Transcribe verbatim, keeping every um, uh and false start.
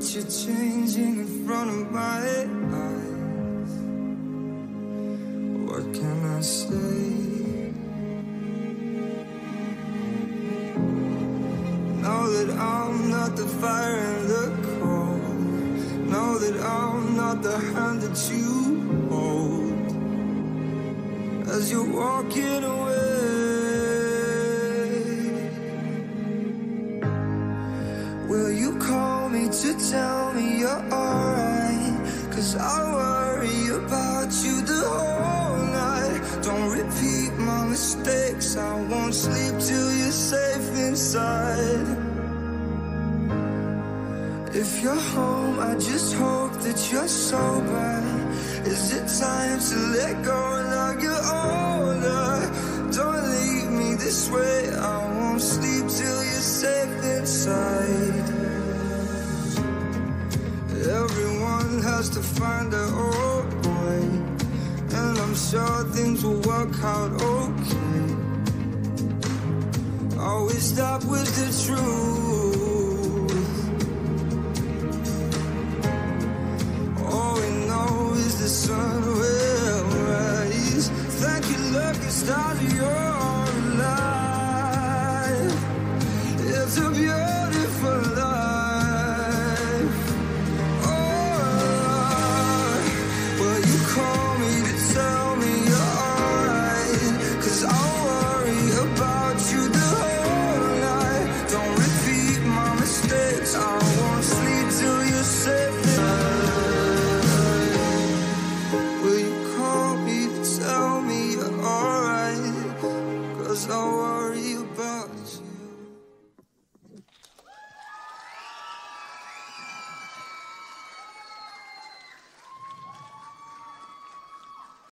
But you're changing in front of my eyes. What can I say? Know that I'm not the fire and the cold. Know that I'm not the hand that you hold as you're walking away. Will you call me to tell me you're alright? 'Cause I worry about you the whole night. Don't repeat my mistakes. I won't sleep till you're safe inside. If you're home, I just hope that you're sober. Is it time to let go now you're older? Don't leave me this way. I won't sleep till you're safe inside. Everyone has to find their own way, and I'm sure things will work out okay. Always that was the truth. All we know is the sun will rise. Thank you, lucky stars, you're alive. It's a beautiful